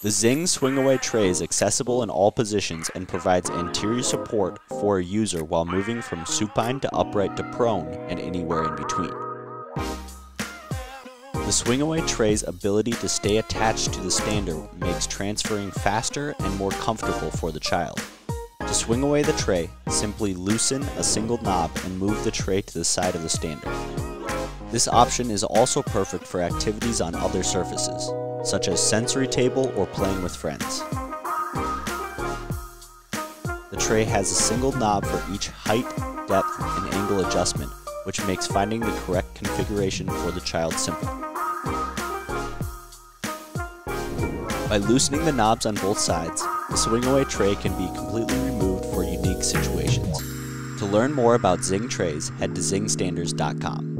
The Zing Swing-Away Tray is accessible in all positions and provides anterior support for a user while moving from supine to upright to prone and anywhere in between. The Swing-Away Tray's ability to stay attached to the stander makes transferring faster and more comfortable for the child. To swing away the tray, simply loosen a single knob and move the tray to the side of the stander. This option is also perfect for activities on other surfaces, such as sensory table or playing with friends. The tray has a single knob for each height, depth, and angle adjustment, which makes finding the correct configuration for the child simple. By loosening the knobs on both sides, the swing-away tray can be completely removed for unique situations. To learn more about Zing trays, head to zingstanders.com.